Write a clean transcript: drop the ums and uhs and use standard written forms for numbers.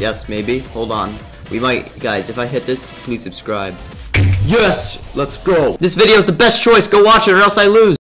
Yes, maybe. Hold on. We might. Guys, if I hit this, please subscribe. Yes! Let's go! This video is the best choice. Go watch it or else I lose.